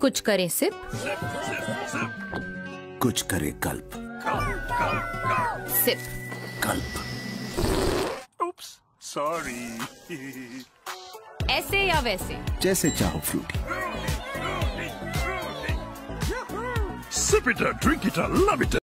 कुछ करे सिप, कुछ करे कल्प। सिप कल्प। Oops, sorry. ऐसे या वैसे, जैसे चाहो Frooti. Sip it up, drink it up, love it up.